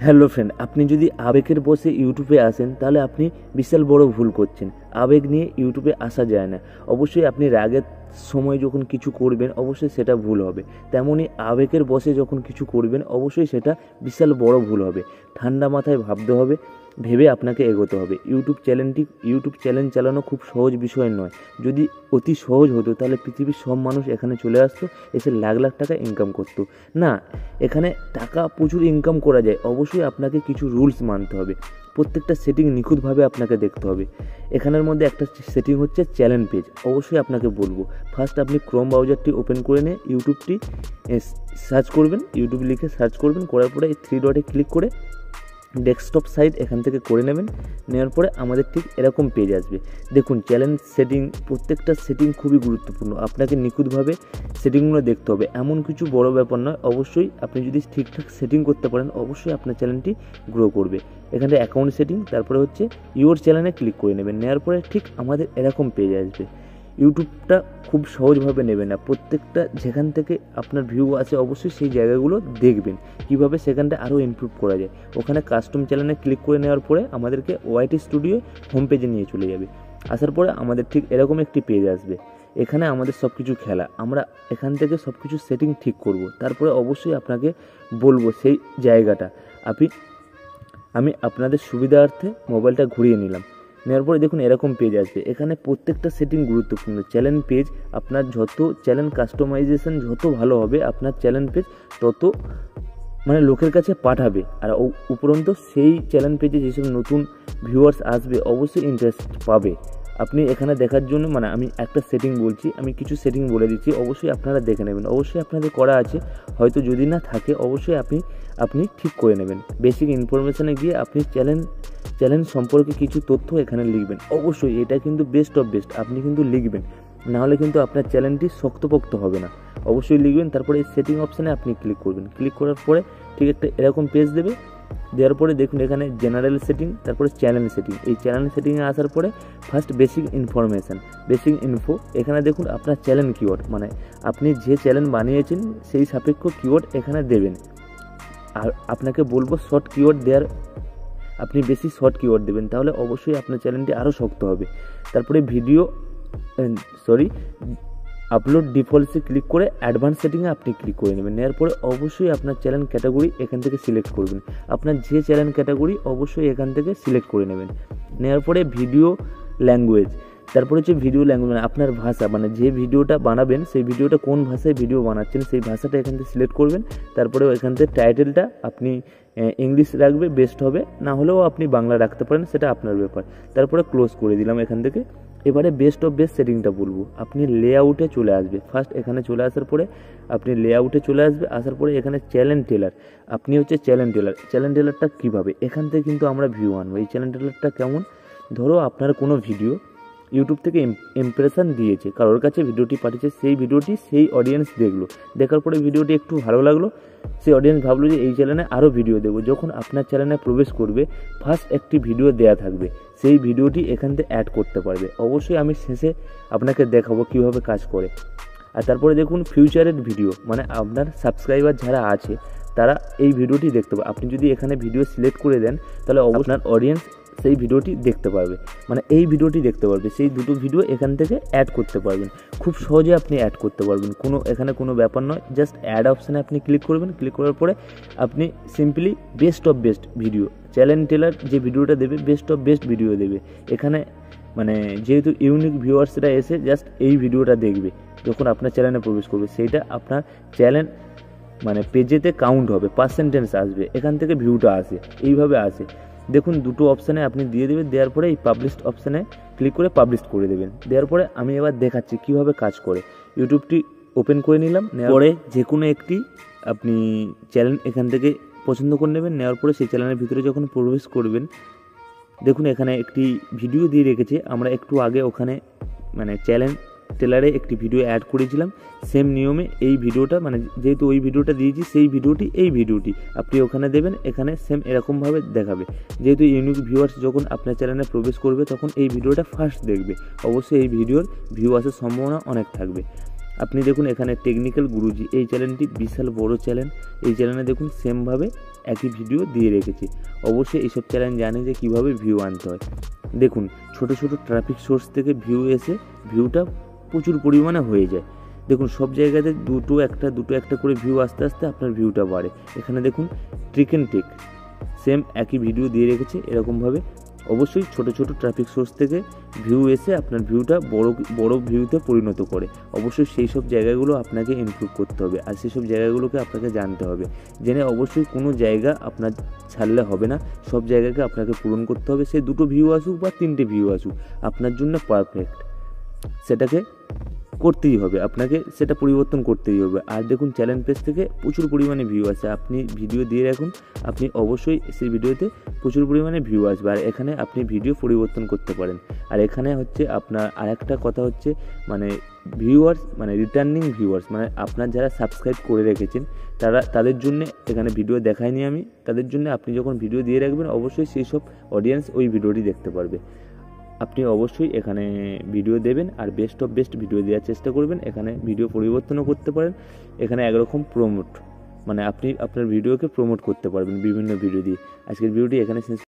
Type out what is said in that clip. Hello friend, आपनी जदि आवेगर बसे यूट्यूबे आसें ताहले आपनी विशाल बड़ो भूल करछेन। आवेग निये यूट्यूबे आसा जाय ना। अवश्यई आपनी रागेर समय जखन किछु करबेन अवश्यई सेटा भूल होबे, तेमोनी आवेगर बसे जखन किछु करबेन अवश्यई सेटा विशाल बड़ो भूल होबे। ठंडा माथाय भाबते होबे, भेबे आपनाके एगोते होबे। यूट्यूब चैनल चालानो खूब सहज विषय नय। जदि अति सहज हतो ताहले पृथिबीर सब मानुष एखाने चले आसतो, एसे लाख लाख टाका इनकाम करतो ना। एखाने टाका प्रचुर इनकाम करा जाय, अवश्यई आपनाके किछु रूल्स मानते होबे। प्रत्येकटा सेटिंग निखुतभावे आपनाके देखते होबे। एखानेर मध्ये एकटा सेटिंग होच्छे चैलेंज पेज। अवश्यई आपनाके बोलबो, फार्स्ट आपनि क्रोम ब्राउजारटी ओपेन करे निये यूट्यूबटी सार्च करबेन। यूट्यूब लिखे सार्च करबेन, करार परे थ्री डटे क्लिक करे डेस्कटप साइट एखान थेके करे नेबेन। नेওয়ার পরে আমাদের ঠিক এরকম পেজ আসবে। দেখুন, চ্যালেঞ্জ সেটিং, প্রত্যেকটা সেটিং খুবই গুরুত্বপূর্ণ। আপনাকে নিখুঁতভাবে সেটিংগুলো দেখতে হবে, এমন কিছু বড় ব্যাপার নয়। অবশ্যই আপনি যদি ঠিকঠাক সেটিং করতে পারেন অবশ্যই আপনার চ্যানেলটি গ্রো করবে। এখানে অ্যাকাউন্ট সেটিং, তারপরে হচ্ছে ইওর চ্যানেলে ক্লিক করে নেবেন। নেওয়ার পরে ঠিক আমাদের এরকম পেজ আসবে। ইউটিউবটা খুব সহজভাবে নেবেন না। প্রত্যেকটা যেখান থেকে আপনার ভিউ আছে অবশ্যই সেই জায়গাগুলো দেখবেন, কিভাবে সেখানটা আরও ইমপ্রুভ করা যায়। ওখানে কাস্টম চ্যানেলে ক্লিক করে নেওয়ার পরে আমাদেরকে ওয়াইটি স্টুডিও হোম পেজে নিয়ে চলে যাবে। আসার পরে আমাদের ঠিক এরকম একটি পেজ আসবে। এখানে আমাদের সব কিছু খেলা, আমরা এখান থেকে সব কিছু সেটিং ঠিক করব। তারপরে অবশ্যই আপনাকে বলবো সেই জায়গাটা। আমি আপনাদের সুবিধার্থে মোবাইলটা ঘুরিয়ে নিলাম। নেওয়ার পরে দেখুন এরকম পেজ আসবে। এখানে প্রত্যেকটা সেটিং গুরুত্বপূর্ণ। চ্যানেল পেজ আপনার যত চ্যানেল কাস্টমাইজেশন যত ভালো হবে আপনার চ্যানেল পেজ তত মানে লোকের কাছে পাঠাবে। আর উপরন্ত সেই চ্যানেল পেজে যেসব নতুন ভিউয়ার্স আসবে অবশ্যই ইন্টারেস্ট পাবে। আপনি এখানে দেখার জন্য মানে আমি একটা সেটিং বলছি, আমি কিছু সেটিং বলে দিচ্ছি, অবশ্যই আপনারা দেখে নেবেন। অবশ্যই আপনাদের করা আছে, হয়তো যদি না থাকে অবশ্যই আপনি ঠিক করে নেবেন। বেসিক ইনফরমেশানে গিয়ে আপনি চ্যালেঞ্জ সম্পর্কে কিছু তথ্য এখানে লিখবেন। অবশ্যই এটা কিন্তু বেস্ট অফ বেস্ট আপনি কিন্তু লিখবেন, নাহলে কিন্তু আপনার চ্যালেঞ্জটি শক্তপোক্ত হবে না। অবশ্যই লিখবেন। তারপরে এই সেটিং অপশানে আপনি ক্লিক করবেন। ক্লিক করার পরে ঠিক একটা এরকম পেজ দেবে। দেওয়ার পরে দেখুন এখানে জেনারেল সেটিং, তারপরে চ্যানেল সেটিং। এই চ্যানেল সেটিংয়ে আসার পরে first basic information, basic info. এখানে দেখুন আপনার চ্যানেল কিওয়ার্ড, মানে আপনি যে চ্যানেল বানিয়েছেন সেই সাপেক্ষ কিওয়ার্ড এখানে দেবেন। আর আপনাকে বলবো শর্ট কিওয়ার্ড দেওয়ার, আপনি বেশি শর্ট কিওয়ার্ড দেবেন, তাহলে অবশ্যই আপনার চ্যানেলটি আরও শক্ত হবে। তারপরে আপলোড ডিফল্টসে ক্লিক করে অ্যাডভান্স সেটিংয়ে আপনি ক্লিক করে নেবেন। নেওয়ার পরে অবশ্যই আপনার চ্যানেল ক্যাটাগরি এখান থেকে সিলেক্ট করবেন। আপনার যে চ্যানেল ক্যাটাগরি অবশ্যই এখান থেকে সিলেক্ট করে নেবেন। নেওয়ার পরে ভিডিও ল্যাঙ্গুয়েজ, তারপরে হচ্ছে ভিডিও ল্যাঙ্গুয়েজ মানে আপনার ভাষা, মানে যে ভিডিওটা বানাবেন সেই ভিডিওটা কোন ভাষায় ভিডিও বানাচ্ছেন সেই ভাষাটা এখান থেকে সিলেক্ট করবেন। তারপরে এখান থেকে টাইটেলটা আপনি ইংলিশ রাখবে বেস্ট হবে, না হলেও আপনি বাংলা রাখতে পারেন, সেটা আপনার ব্যাপার। তারপরে ক্লোজ করে দিলাম এখান থেকে। এবারে বেস্ট অফ বেস্ট সেটিংটা বলবো। আপনি লেআউটে চলে আসবে। ফার্স্ট এখানে চলে আসার পরে আপনি লেআউটে চলে আসবে। আসার পরে এখানে চ্যানেল টেলার, আপনি হচ্ছে চ্যানেল টেলার। চ্যানেল টেলারটা কীভাবে এখান থেকে কিন্তু আমরা ভিউ আনবো। এই চ্যানেল টেলারটা কেমন, ধরো আপনার কোনো ভিডিও ইউটিউব থেকে ইমপ্রেশন দিয়েছে, কারোর কাছে ভিডিওটি পাঠিয়েছে, সেই ভিডিওটি সেই অডিয়েন্স দেখলো। দেখার পরে ভিডিওটি একটু ভালো লাগলো, সেই অডিয়েন্স ভাবলো যে এই চ্যানেলে আরও ভিডিও দেবো। যখন আপনার চ্যানেলে প্রবেশ করবে ফার্স্ট একটি ভিডিও দেয়া থাকবে, সেই ভিডিওটি এখান থেকে অ্যাড করতে পারবে। অবশ্যই আমি শেষে আপনাকে দেখাবো কীভাবে কাজ করে। আর তারপরে দেখুন ফিউচারের ভিডিও, মানে আপনার সাবস্ক্রাইবার যারা আছে তারা এই ভিডিওটি দেখতে পাবে। আপনি যদি এখানে ভিডিও সিলেক্ট করে দেন তাহলে আপনার অডিয়েন্স সেই ভিডিওটি দেখতে পারবে, মানে এই ভিডিওটি দেখতে পারবে। সেই দুটো ভিডিও এখান থেকে অ্যাড করতে পারবেন। খুব সহজে আপনি অ্যাড করতে পারবেন, কোনো এখানে কোনো ব্যাপার নয়। জাস্ট অ্যাড অপশানে আপনি ক্লিক করবেন। ক্লিক করার পরে আপনি simply best of best video, channel trailer যে ভিডিওটা দেবে বেস্ট অফ বেস্ট ভিডিও দেবে। এখানে মানে যেহেতু ইউনিক ভিউয়ার্সরা এসে জাস্ট এই ভিডিওটা দেখবে যখন আপনার চ্যানেলে প্রবেশ করবে, সেইটা আপনার চ্যানেল মানে পেজেতে কাউন্ট হবে, পার্সেন্টেজ আসবে, এখান থেকে ভিউটা আসে, এইভাবে আসে। দেখুন দুটো অপশানে আপনি দিয়ে দেবেন। দেওয়ার পরে এই পাবলিশড অপশানে ক্লিক করে পাবলিশ করে দেবেন। দেওয়ার পরে আমি এবার দেখাচ্ছি কীভাবে কাজ করে। ইউটিউবটি ওপেন করে নিলাম। নেওয়ার পরে যে কোনো একটি আপনি চ্যানেল এখান থেকে পছন্দ করে নেবেন। নেওয়ার পরে সেই চ্যানেলের ভিতরে যখন প্রবেশ করবেন দেখুন এখানে একটি ভিডিও দিয়ে রেখেছে। আমরা একটু আগে ওখানে মানে চ্যানেল টেলারে একটি ভিডিও অ্যাড করেছিলাম, সেম নিয়মে এই ভিডিওটা মানে যেহেতু ওই ভিডিওটা দিয়েছি সেই ভিডিওটি এই ভিডিওটি আপনি ওখানে দেবেন। এখানে সেম এরকমভাবে দেখাবে। যেহেতু ইউনিক ভিউয়ার্স যখন আপনার চ্যানেলে প্রবেশ করবে তখন এই ভিডিওটা ফার্স্ট দেখবে, অবশ্যই এই ভিডিওর ভিউ আসার সম্ভাবনা অনেক থাকবে। अपनी देखुन एखाने टेक्निकल गुरुजी ये चैनलटी विशाल बड़ो चैनल ये चैनल देखुन सेम भावे एक ही भिडियो दिए रेखेछे। अवश्य एसब चैनल जाने जे किभावे भिउ आनते हय। देखुन छोटो छोटो ट्राफिक सोर्स थेके भिउ एसे भिउटा प्रचुर परिमाणे हये जाय। देखो सब जैगाते दुटो एक करे भिउ आस्ते आस्ते आपनार भिउटा बाड़े। एखाने देखुन ट्रिक एंड टेक सेम एक ही भिडियो दिए रेखेछे। एरकम भावे अवश्य छोटो छोटो ट्राफिक सोर्स थेके भिउ एसे आपनार भिउटा बड़ो बड़ो भिउते परिणत करे। अवश्य सेई सब जायगागुलो आपनाके इमप्रूव करते होबे आर सेई सब जायगागुलोके आपनाके जानते होबे। जेने अवश्य कोनो जायगा आपनार छाड़ले होबे ना, सब जायगाके आपनाके पूरण करते होबे। सेई दुटो भिउ आसुक बा तीनटे भिउ आसुक आपनार जन्य परफेक्ट सेटाके करतेই হবে, আপনাকে সেটা পরিবর্তন করতেই হবে। আর দেখুন চ্যানেল পেজ থেকে প্রচুর পরিমাণে ভিউ আসে, আপনি ভিডিও দিয়ে রাখুন, আপনি অবশ্যই সেই ভিডিওতে প্রচুর পরিমাণে ভিউ আসবে। আর এখানে আপনি ভিডিও পরিবর্তন করতে পারেন। আর এখানে হচ্ছে আপনার আরেকটা কথা হচ্ছে মানে ভিউয়ার্স মানে রিটার্নিং ভিউয়ার্স মানে আপনার যারা সাবস্ক্রাইব করে রেখেছেন তারা তাদের জন্য এখানে ভিডিও দেখাইনি আমি, তাদের জন্য আপনি যখন ভিডিও দিয়ে রাখবেন অবশ্যই সেই সব অডিয়েন্স ওই ভিডিওটি দেখতে পারবে। আপনি অবশ্যই এখানে ভিডিও দেবেন আর বেস্ট অফ বেস্ট ভিডিও দেওয়ার চেষ্টা করবেন। এখানে ভিডিও পরিবর্তনও করতে পারেন। এখানে একরকম প্রমোট মানে আপনি আপনার ভিডিওকে প্রমোট করতে পারবেন বিভিন্ন ভিডিও দিয়ে। আজকের ভিডিওটি এখানে